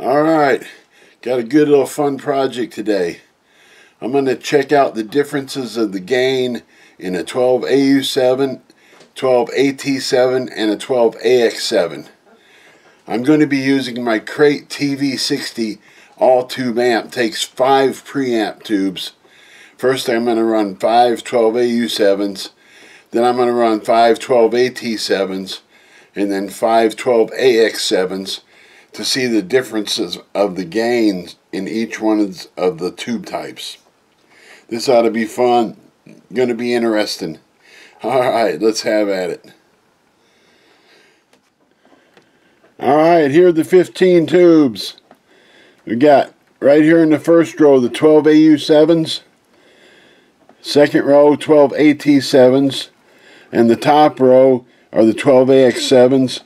Alright, got a good little fun project today. I'm going to check out the differences of the gain in a 12AU7, 12AT7, and a 12AX7. I'm going to be using my Crate TV60 all-tube amp. Takes 5 preamp tubes. First I'm going to run 5 12AU7s, then I'm going to run 5 12AT7s, and then 5 12AX7s to see the differences of the gains in each one of the tube types. This ought to be fun. Going to be interesting. Alright, let's have at it. Alright, here are the 15 tubes. We got right here in the first row the 12AU7s, second row 12AT7s, and the top row are the 12AX7s.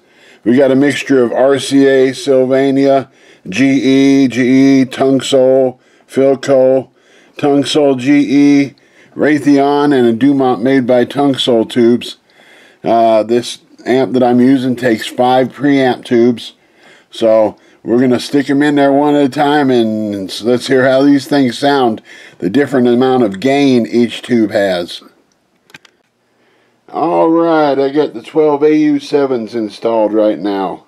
We got a mixture of RCA, Sylvania, GE, Tung-Sol, Philco, Tung-Sol GE, Raytheon, and a Dumont made by Tung-Sol tubes. This amp that I'm using takes 5 preamp tubes, so we're going to stick them in there one at a time and let's hear how these things sound, the different amount of gain each tube has. Alright, I got the 12AU7s installed right now.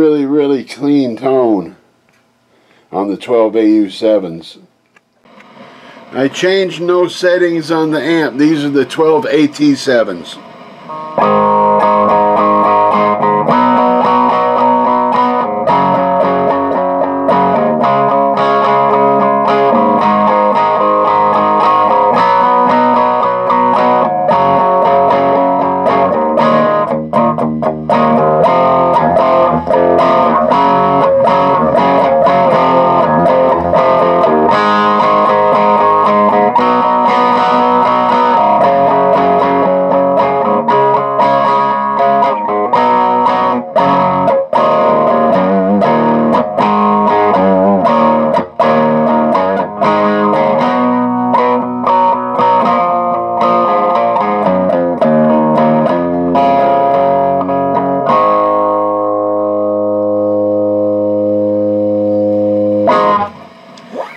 Really clean tone on the 12AU7s. I changed no settings on the amp. These are the 12AT7s.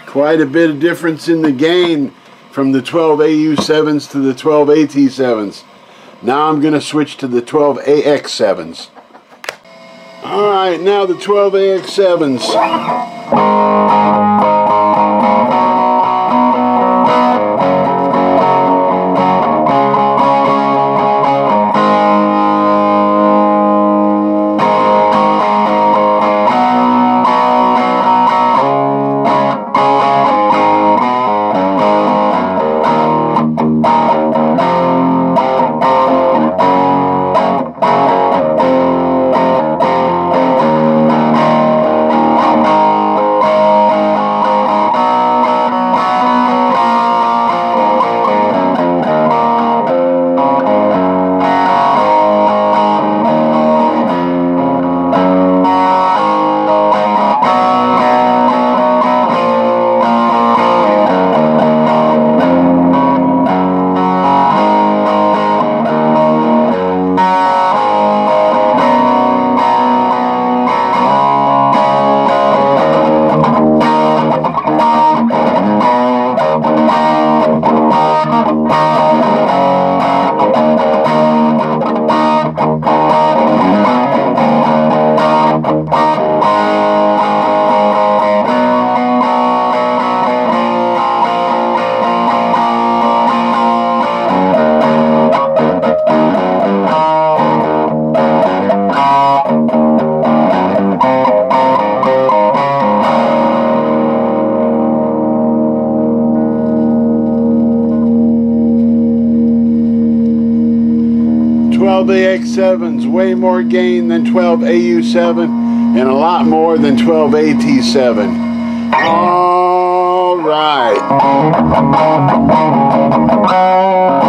Quite a bit of difference in the gain from the 12AU7s to the 12AT7s. Now I'm going to switch to the 12AX7s. Alright, now the 12AX7s. 12AX7's way more gain than 12AU7 and a lot more than 12AT7. All right.